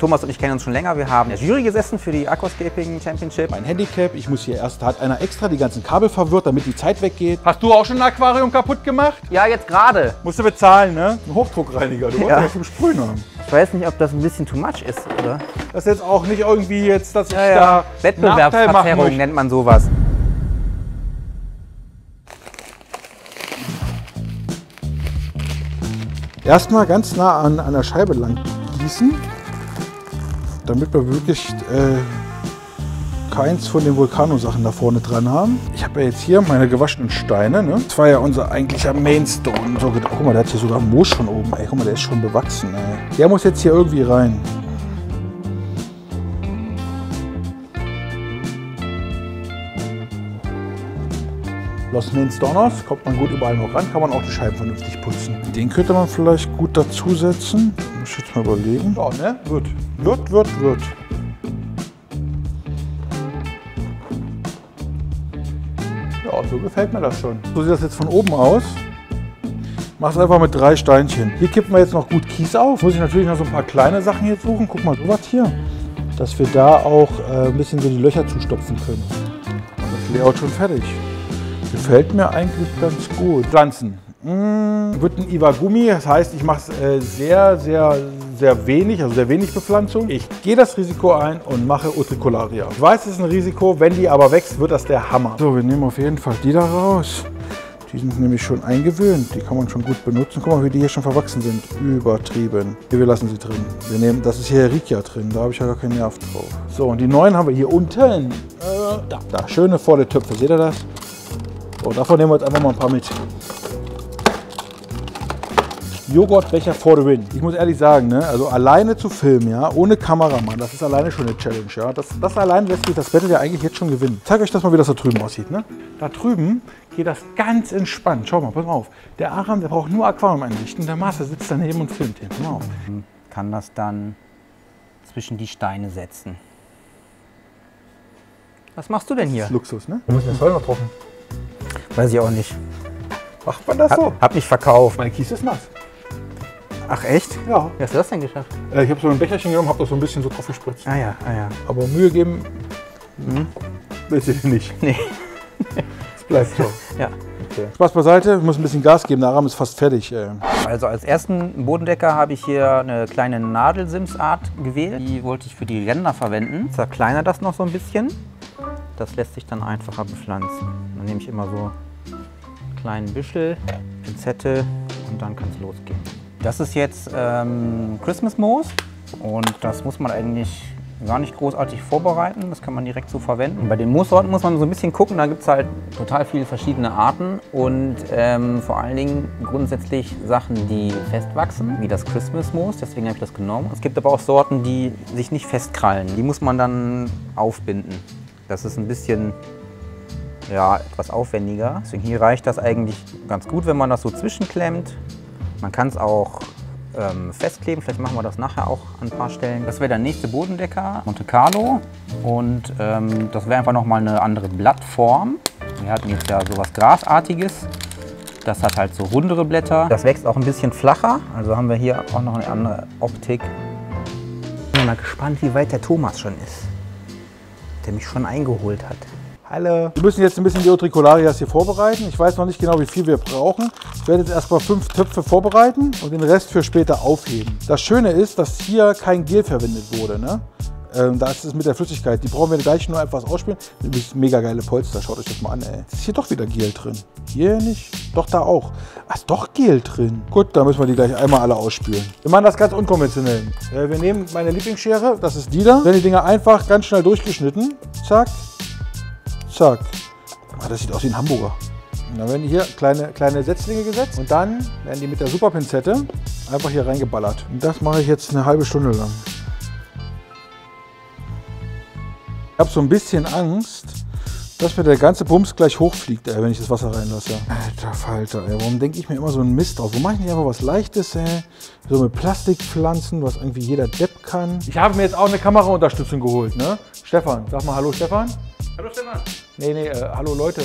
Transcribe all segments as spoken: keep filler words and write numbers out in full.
Thomas und ich kennen uns schon länger. Wir haben in der Jury gesessen für die Aquascaping Championship. Mein Handicap, ich muss hier erst, da hat einer extra die ganzen Kabel verwirrt, damit die Zeit weggeht. Hast du auch schon ein Aquarium kaputt gemacht? Ja, jetzt gerade. Musst du bezahlen, ne? Ein Hochdruckreiniger, du wolltest ja vom Sprühen haben. Ich weiß nicht, ob das ein bisschen too much ist, oder? Das ist jetzt auch nicht irgendwie jetzt, dass ich ja, ja. da Wettbewerbsverzerrung nennt man sowas. Erstmal ganz nah an, an der Scheibe lang gießen, damit wir wirklich äh, keins von den Vulkanosachen da vorne dran haben. Ich habe ja jetzt hier meine gewaschenen Steine, ne? Das war ja unser eigentlicher Mainstone. So, oh, guck mal, der hat hier sogar Moos schon oben. Ey, guck mal, der ist schon bewachsen. Ey. Der muss jetzt hier irgendwie rein. Los Mainstoners kommt man gut überall noch ran, kann man auch die Scheiben vernünftig putzen. Den könnte man vielleicht gut dazusetzen. Muss ich jetzt mal überlegen. Ja, ne? Wird, wird, wird, wird. Ja, so gefällt mir das schon. So sieht das jetzt von oben aus. Mach es einfach mit drei Steinchen. Hier kippen wir jetzt noch gut Kies auf. Muss ich natürlich noch so ein paar kleine Sachen hier suchen. Guck mal, so was hier. Dass wir da auch äh, ein bisschen so die Löcher zustopfen können. Und das Layout schon fertig. Gefällt mir eigentlich ganz gut. Pflanzen. Mmh. Wird ein Iwagumi, das heißt, ich mache es äh, sehr, sehr, sehr wenig, also sehr wenig Bepflanzung. Ich gehe das Risiko ein und mache Utricularia. Ich weiß, es ist ein Risiko, wenn die aber wächst, wird das der Hammer. So, wir nehmen auf jeden Fall die da raus. Die sind nämlich schon eingewöhnt, die kann man schon gut benutzen. Guck mal, wie die hier schon verwachsen sind. Übertrieben. Hier, wir lassen sie drin. Wir nehmen, das ist hier Herikia drin, da habe ich ja gar keinen Nerv drauf. So, und die neuen haben wir hier unten. Äh, da, da, schöne volle Töpfe, seht ihr das? So, davon nehmen wir jetzt einfach mal ein paar mit. Joghurtbecher for the win. Ich muss ehrlich sagen, ne, also alleine zu filmen, ja, ohne Kameramann, das ist alleine schon eine Challenge, ja. Das, das allein lässt sich das Battle ja eigentlich jetzt schon gewinnen. Ich zeig euch das mal, wie das da drüben aussieht, ne. Da drüben geht das ganz entspannt. Schau mal, pass mal auf. Der Aram, der braucht nur Aquarium einrichten. Der Master sitzt daneben und filmt ihn. Pass mal auf. Kann das dann zwischen die Steine setzen. Was machst du denn hier? Das ist Luxus, ne? Wir müssen den Zoll noch trocken. Weiß ich auch nicht. Macht man das hab, so? Hab mich verkauft. Meine Kies ist nass. Ach echt? Ja. Wie hast du das denn geschafft? Äh, ich habe so ein Becherchen genommen, habe das so ein bisschen so drauf gespritzt. Ah ja, ah ja. Aber Mühe geben hm. willst du dir nicht. Nee. Es bleibt so. Ja. Okay. Spaß beiseite, ich muss ein bisschen Gas geben, der Aram ist fast fertig. Ey. Also als ersten Bodendecker habe ich hier eine kleine Nadelsimsart gewählt. Die wollte ich für die Ränder verwenden. Zerkleinere das noch so ein bisschen. Das lässt sich dann einfacher bepflanzen. Dann nehme ich immer so einen kleinen Büschel, Pinzette und dann kann es losgehen. Das ist jetzt ähm, Christmas Moos und das muss man eigentlich gar nicht großartig vorbereiten. Das kann man direkt so verwenden. Bei den Moossorten muss man so ein bisschen gucken. Da gibt es halt total viele verschiedene Arten und ähm, vor allen Dingen grundsätzlich Sachen, die festwachsen, wie das Christmas Moos. Deswegen habe ich das genommen. Es gibt aber auch Sorten, die sich nicht festkrallen. Die muss man dann aufbinden. Das ist ein bisschen, ja, etwas aufwendiger. Deswegen hier reicht das eigentlich ganz gut, wenn man das so zwischenklemmt. Man kann es auch ähm, festkleben, vielleicht machen wir das nachher auch an ein paar Stellen. Das wäre der nächste Bodendecker, Monte Carlo. Und ähm, das wäre einfach nochmal eine andere Blattform. Wir hatten jetzt ja sowas Grasartiges. Das hat halt so rundere Blätter. Das wächst auch ein bisschen flacher, also haben wir hier auch noch eine andere Optik. Ich bin mal gespannt, wie weit der Thomas schon ist, der mich schon eingeholt hat. Hallo. Wir müssen jetzt ein bisschen die Utricularias hier vorbereiten. Ich weiß noch nicht genau, wie viel wir brauchen. Ich werde jetzt erstmal fünf Töpfe vorbereiten und den Rest für später aufheben. Das Schöne ist, dass hier kein Gel verwendet wurde, ne? Ähm, da ist es mit der Flüssigkeit. Die brauchen wir gleich nur etwas ausspielen. Das mega geile Polster, schaut euch das mal an, ey. Ist hier doch wieder Gel drin. Hier nicht, doch da auch. Ach, ist doch Gel drin. Gut, da müssen wir die gleich einmal alle ausspülen. Wir machen das ganz unkonventionell. Äh, wir nehmen meine Lieblingsschere, das ist die da. Wenn die Dinger einfach ganz schnell durchgeschnitten. Zack, zack. Ah, das sieht aus wie ein Hamburger. Und dann werden hier kleine, kleine Setzlinge gesetzt und dann werden die mit der Superpinzette einfach hier reingeballert. Und das mache ich jetzt eine halbe Stunde lang. Ich habe so ein bisschen Angst, dass mir der ganze Bums gleich hochfliegt, ey, wenn ich das Wasser reinlasse. Alter Falter, ey, warum denke ich mir immer so einen Mist aus? Wo mache ich nicht einfach was Leichtes, ey? So mit Plastikpflanzen, was irgendwie jeder Depp kann. Ich habe mir jetzt auch eine Kameraunterstützung geholt, ne? Stefan, sag mal Hallo Stefan. Hallo Stefan. Nee, nee, äh, hallo Leute.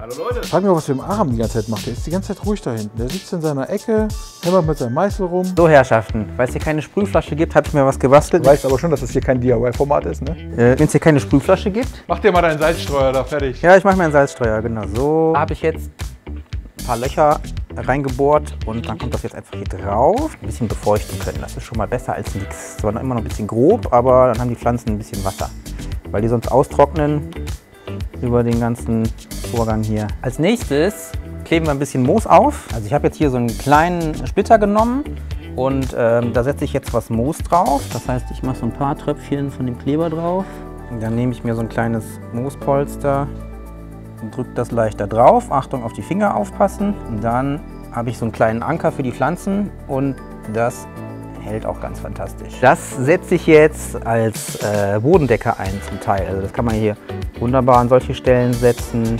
Hallo Leute! Frag mich mal, was wir im Aram die ganze Zeit macht. Der ist die ganze Zeit ruhig da hinten. Der sitzt in seiner Ecke, hämmert mit seinem Meißel rum. So Herrschaften, weil es hier keine Sprühflasche gibt, habe ich mir was gebastelt. Du weißt aber schon, dass das hier kein D I Y-Format ist, ne? Äh, Wenn es hier keine Sprühflasche gibt... Mach dir mal deinen Salzstreuer da fertig. Ja, ich mache meinen Salzstreuer, genau. So habe ich jetzt ein paar Löcher reingebohrt und dann kommt das jetzt einfach hier drauf. Ein bisschen befeuchten können, das ist schon mal besser als nichts. Zwar noch immer noch ein bisschen grob, aber dann haben die Pflanzen ein bisschen Wasser, weil die sonst austrocknen über den ganzen Vorgang hier. Als nächstes kleben wir ein bisschen Moos auf. Also ich habe jetzt hier so einen kleinen Splitter genommen und ähm, da setze ich jetzt was Moos drauf. Das heißt, ich mache so ein paar Tröpfchen von dem Kleber drauf. Und dann nehme ich mir so ein kleines Moospolster und drücke das leicht da drauf. Achtung, auf die Finger aufpassen. Und dann habe ich so einen kleinen Anker für die Pflanzen und das hält auch ganz fantastisch. Das setze ich jetzt als äh, Bodendecker ein zum Teil. Also das kann man hier wunderbar an solche Stellen setzen,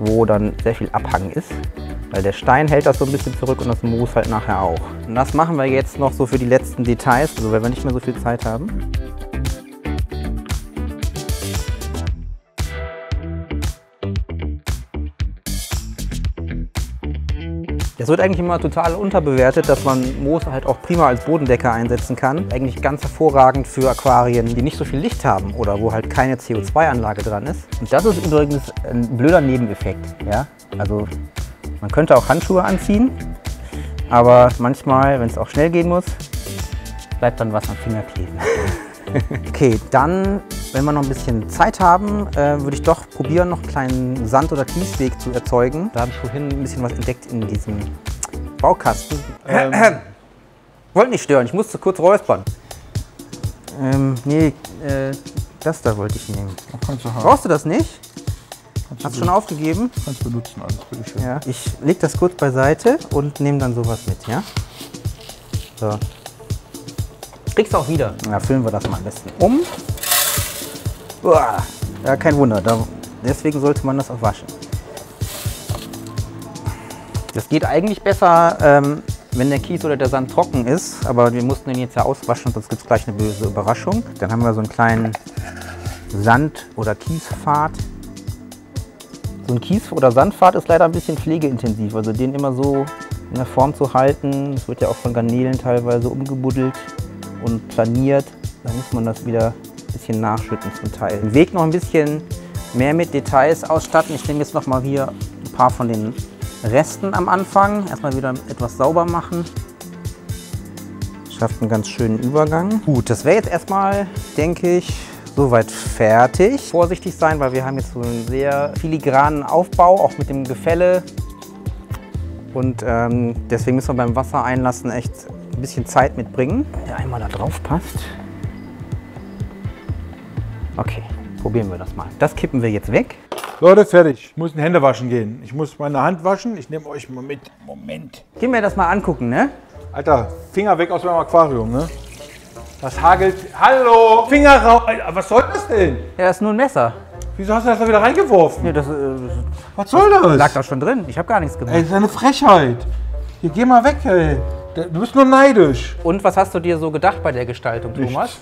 wo dann sehr viel Abhang ist. Weil der Stein hält das so ein bisschen zurück und das Moos halt nachher auch. Und das machen wir jetzt noch so für die letzten Details, also weil wir nicht mehr so viel Zeit haben. Es wird eigentlich immer total unterbewertet, dass man Moos halt auch prima als Bodendecker einsetzen kann. Eigentlich ganz hervorragend für Aquarien, die nicht so viel Licht haben oder wo halt keine C O zwei-Anlage dran ist. Und das ist übrigens ein blöder Nebeneffekt. Ja? Also man könnte auch Handschuhe anziehen, aber manchmal, wenn es auch schnell gehen muss, bleibt dann was am Finger kleben. Okay, dann, wenn wir noch ein bisschen Zeit haben, äh, würde ich doch probieren, noch einen kleinen Sand- oder Kiesweg zu erzeugen. Da habe ich vorhin ein bisschen was entdeckt in diesem Baukasten. Ähm. Wollte nicht stören, ich musste kurz räuspern. Ähm, nee, äh, das da wollte ich nehmen. Kannst du haben. Brauchst du das nicht? Kannst Hast du schon aufgegeben? Kannst du benutzen, alles bitte schön. Ja. Ich lege das kurz beiseite und nehme dann sowas mit, ja? So. Kriegst du auch wieder. Ja, füllen wir das mal am besten um. Uah, ja, kein Wunder, da, deswegen sollte man das auch waschen. Das geht eigentlich besser, ähm, wenn der Kies oder der Sand trocken ist, aber wir mussten den jetzt ja auswaschen, sonst gibt es gleich eine böse Überraschung. Dann haben wir so einen kleinen Sand- oder Kiespfad. So ein Kies- oder Sandpfad ist leider ein bisschen pflegeintensiv, also den immer so in der Form zu halten. Es wird ja auch von Garnelen teilweise umgebuddelt und planiert, dann muss man das wieder ein bisschen nachschütten zum Teil. Den Weg noch ein bisschen mehr mit Details ausstatten. Ich nehme jetzt noch mal hier ein paar von den Resten am Anfang. Erstmal wieder etwas sauber machen. Schafft einen ganz schönen Übergang. Gut, das wäre jetzt erstmal, denke ich, soweit fertig. Vorsichtig sein, weil wir haben jetzt so einen sehr filigranen Aufbau, auch mit dem Gefälle. Und ähm, deswegen müssen wir beim Wasser einlassen echt ein bisschen Zeit mitbringen. Der einmal da drauf passt. Okay, probieren wir das mal. Das kippen wir jetzt weg. Leute, fertig. Ich muss ein Hände waschen gehen. Ich muss meine Hand waschen. Ich nehme euch mal mit. Moment. Gehen wir das mal angucken, ne? Alter, Finger weg aus meinem Aquarium, ne? Das hagelt. Hallo! Finger raus. Alter, was soll das denn? Ja, das ist nur ein Messer. Wieso hast du das da wieder reingeworfen? Ja, das, äh, was soll das? Das lag da schon drin. Ich habe gar nichts gemacht. Ey, das ist eine Frechheit. Hier, geh mal weg, ey. Du bist nur neidisch. Und was hast du dir so gedacht bei der Gestaltung, Nichts. Thomas?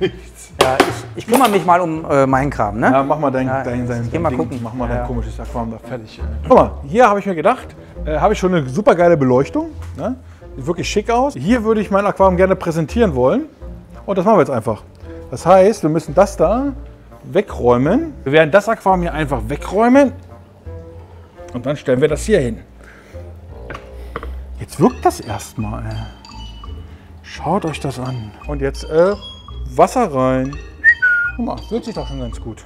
Nichts. Ja, ich, ich kümmere mich mal um äh, meinen Kram, ne? Ja, mach mal dein, ja, dein, dein, dein, dein mal Ding, gucken. Mach mal ja. dein komisches Aquarium da fertig. Guck mal, hier habe ich mir gedacht, äh, habe ich schon eine super geile Beleuchtung. Ne? Sieht wirklich schick aus. Hier würde ich mein Aquarium gerne präsentieren wollen. Und das machen wir jetzt einfach. Das heißt, wir müssen das da wegräumen. Wir werden das Aquarium hier einfach wegräumen. Und dann stellen wir das hier hin. Jetzt wirkt das erstmal. Schaut euch das an. Und jetzt äh, Wasser rein. Guck mal, wird sich doch schon ganz gut.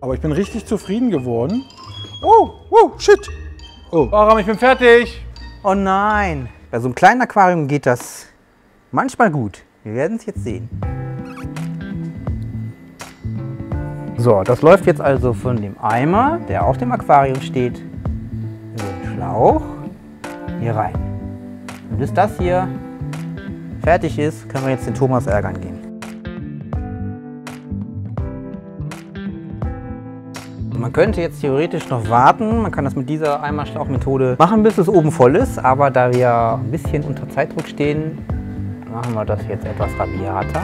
Aber ich bin richtig zufrieden geworden. Oh, oh, shit. Oh, Aram, ich bin fertig. Oh nein. Bei so einem kleinen Aquarium geht das manchmal gut. Wir werden es jetzt sehen. So, das läuft jetzt also von dem Eimer, der auf dem Aquarium steht, in den Schlauch hier rein. Und bis das hier fertig ist, können wir jetzt den Thomas ärgern gehen. Man könnte jetzt theoretisch noch warten, man kann das mit dieser Eimerschlauchmethode machen, bis es oben voll ist, aber da wir ein bisschen unter Zeitdruck stehen, machen wir das jetzt etwas rabiater.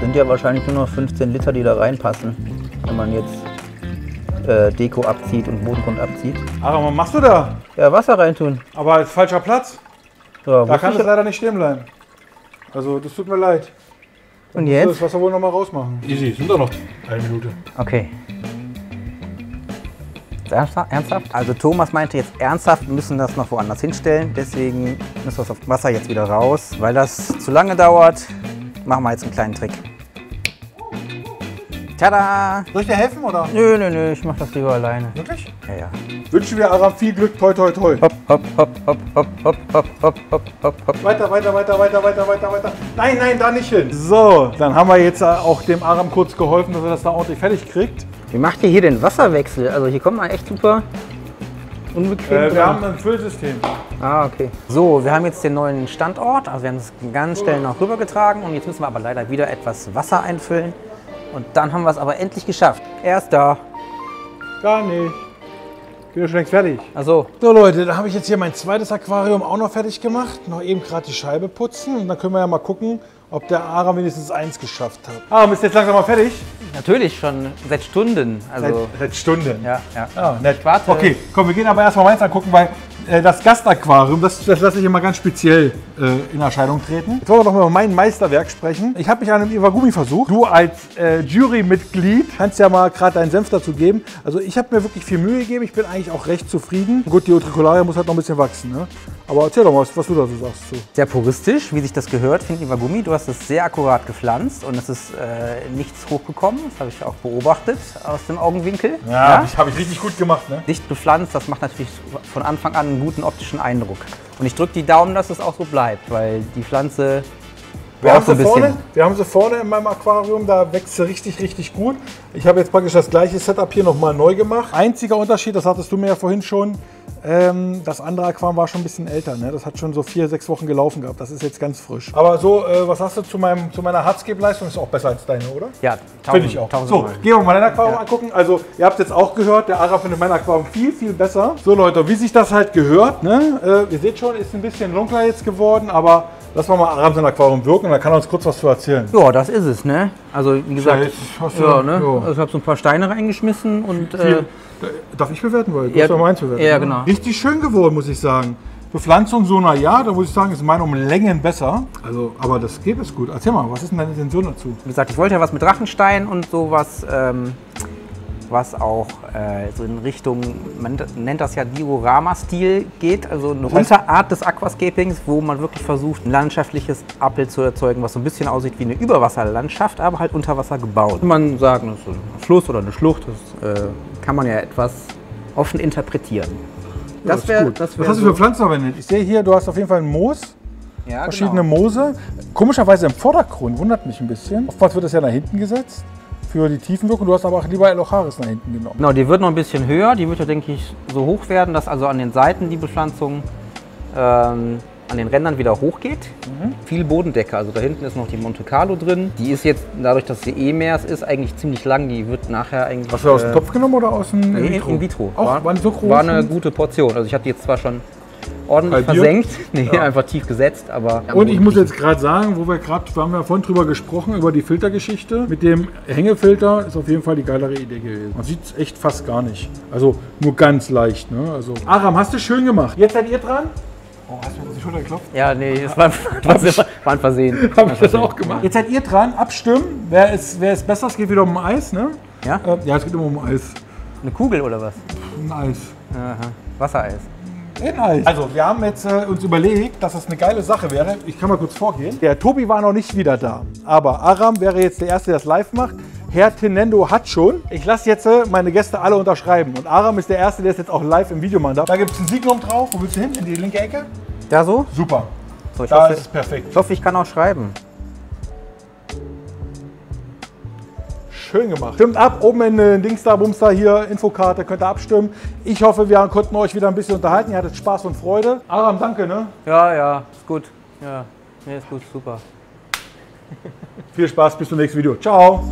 sind ja wahrscheinlich nur noch fünfzehn Liter, die da reinpassen, wenn man jetzt äh, Deko abzieht und Bodengrund abzieht. Aram, was machst du da? Ja, Wasser reintun. Aber ist falscher Platz. Ja, da kann es leider nicht stehen bleiben. Also, das tut mir leid. Und jetzt? Das Wasser wohl nochmal rausmachen. Easy, sind doch noch eine Minute. Okay. Ernsthaft? Also Thomas meinte jetzt ernsthaft, wir müssen das noch woanders hinstellen. Deswegen müssen wir das Wasser jetzt wieder raus. Weil das zu lange dauert, machen wir jetzt einen kleinen Trick. Tada! Soll ich dir helfen, oder? Nö, nö, nö, ich mach das lieber alleine. Wirklich? Ja, ja. Wünschen wir Aram viel Glück, toi, toi, toi. Hopp, hopp, hopp, hopp, hopp, hopp, hopp, hopp, hopp, hopp, hopp. Weiter, weiter, weiter, weiter, weiter, weiter, weiter. Nein, nein, da nicht hin. So, dann haben wir jetzt auch dem Aram kurz geholfen, dass er das da ordentlich fertig kriegt. Wie macht ihr hier den Wasserwechsel? Also hier kommt man echt super unbequem äh, Wir dran. Haben ein Füllsystem. Ah, okay. So, wir haben jetzt den neuen Standort. Also wir haben es ganz schnell noch rübergetragen. Und jetzt müssen wir aber leider wieder etwas Wasser einfüllen. Und dann haben wir es aber endlich geschafft. Er ist da. Gar nicht. Ich bin ja schon längst fertig. Ach so. So Leute, da habe ich jetzt hier mein zweites Aquarium auch noch fertig gemacht. Noch eben gerade die Scheibe putzen. Und dann können wir ja mal gucken, ob der Aram wenigstens eins geschafft hat. Aram, ist jetzt langsam mal fertig? Natürlich, schon seit Stunden. Also seit, seit Stunden? Ja, ja. Ah, nett. Ich warte. Okay, komm, wir gehen aber erstmal meins angucken, weil äh, das Gastaquarium, das, das lasse ich immer ganz speziell äh, in Erscheinung treten. Jetzt wollen wir doch mal über mein Meisterwerk sprechen. Ich habe mich an einem Iwagumi versucht. Du als äh, Jurymitglied kannst ja mal gerade deinen Senf dazu geben. Also ich habe mir wirklich viel Mühe gegeben. Ich bin eigentlich auch recht zufrieden. Gut, die Utricularia muss halt noch ein bisschen wachsen, ne? Aber erzähl doch mal, was du da so sagst. So. Sehr puristisch, wie sich das gehört, finde ich, Iwagumi. Du hast es sehr akkurat gepflanzt und es ist äh, nichts hochgekommen. Das habe ich auch beobachtet aus dem Augenwinkel. Ja, ja? Habe ich richtig gut gemacht. Ne? Dicht bepflanzt, das macht natürlich von Anfang an einen guten optischen Eindruck. Und ich drücke die Daumen, dass es auch so bleibt, weil die Pflanze... Wir haben, sie vorne, wir haben sie vorne in meinem Aquarium, da wächst sie richtig, richtig gut. Ich habe jetzt praktisch das gleiche Setup hier nochmal neu gemacht. Einziger Unterschied, das hattest du mir ja vorhin schon, ähm, das andere Aquarium war schon ein bisschen älter. Ne? Das hat schon so vier, sechs Wochen gelaufen gehabt, das ist jetzt ganz frisch. Aber so, äh, was hast du zu, meinem, zu meiner Hardscape-Leistung? Ist auch besser als deine, oder? Ja, finde ich auch. So, gehen wir mal dein Aquarium ja. angucken. Also, ihr habt jetzt auch gehört, der Aram findet mein Aquarium viel, viel besser. So Leute, wie sich das halt gehört, ne? äh, ihr seht schon, ist ein bisschen dunkler jetzt geworden, aber... Lass mal Aram sein Aquarium wirken und dann kann er uns kurz was zu erzählen. Ja, das ist es, ne? Also wie gesagt, ja, hast du, ja, ne? ja. Also, ich habe so ein paar Steine reingeschmissen und... Äh, Darf ich bewerten, weil du ja, musst ja meins bewerten. Ja, genau. Richtig schön geworden, muss ich sagen. Bepflanzung so, na ja, da muss ich sagen, ist meine um Längen besser. Also, aber das geht es gut. Erzähl mal, was ist denn deine Intention dazu? Wie gesagt, ich wollte ja was mit Drachenstein und sowas, ähm, was auch äh, so in Richtung, man nennt das ja Diorama-Stil geht, also eine Unterart des Aquascapings, wo man wirklich versucht, ein landschaftliches Abbild zu erzeugen, was so ein bisschen aussieht wie eine Überwasserlandschaft, aber halt unter Wasser gebaut. Wenn man sagt, das ist ein Fluss oder eine Schlucht, das äh, kann man ja etwas offen interpretieren. Ja, das wäre das wär Was hast du für Pflanzen verwendet? Ich sehe hier, du hast auf jeden Fall ein Moos. Ja, verschiedene genau. Moose. Komischerweise im Vordergrund, wundert mich ein bisschen. Oftmals wird das ja nach hinten gesetzt. Für die Tiefenwirkung, du hast aber auch lieber Elocharis nach hinten genommen. Genau, die wird noch ein bisschen höher, die wird ja, denke ich, so hoch werden, dass also an den Seiten die Bepflanzung ähm, an den Rändern wieder hochgeht. Mhm. Viel Bodendecke, also da hinten ist noch die Monte Carlo drin. Die ist jetzt, dadurch, dass sie eh mehr ist, eigentlich ziemlich lang, die wird nachher eigentlich... Hast du aus dem äh, Topf genommen oder aus dem in vitro? In vitro. Auch, war, waren so groß? War eine gute Portion, also ich habe die jetzt zwar schon... ordentlich versenkt, nee, ja. einfach tief gesetzt, aber... Und ich muss jetzt gerade sagen, wo wir gerade, wir haben ja vorhin drüber gesprochen, über die Filtergeschichte. Mit dem Hängefilter ist auf jeden Fall die geilere Idee gewesen. Man sieht es echt fast gar nicht. Also nur ganz leicht, ne? Also, Aram, hast du schön gemacht. Jetzt seid ihr dran. Oh, hast du mir auf die Schulter geklopft? Ja, nee, das war, war ein Versehen. Habe ich das auch gemacht. Jetzt seid ihr dran, abstimmen. Wer ist, wer ist besser? Es geht wieder um Eis, ne? Ja? Äh, ja, es geht immer um Eis. Eine Kugel oder was? Ein Eis. Aha. Wassereis. Inhalt. Also wir haben jetzt äh, uns überlegt, dass das eine geile Sache wäre. Ich kann mal kurz vorgehen. Der Tobi war noch nicht wieder da, aber Aram wäre jetzt der Erste, der das live macht. Herr Tenendo hat schon. Ich lasse jetzt äh, meine Gäste alle unterschreiben. Und Aram ist der Erste, der es jetzt auch live im Video machen darf. Da gibt es ein Signum drauf. Wo willst du hin? In die linke Ecke? Da so? Super. So, ich da hoffe, ist es perfekt. Ich hoffe, ich kann auch schreiben. Schön gemacht. Stimmt ab, oben in den Dings da, Bums da hier, Infokarte, könnt ihr abstimmen. Ich hoffe, wir konnten euch wieder ein bisschen unterhalten. Ihr hattet Spaß und Freude. Aram, danke, ne? Ja, ja, ist gut. Ja, nee, ist gut, super. Viel Spaß, bis zum nächsten Video. Ciao.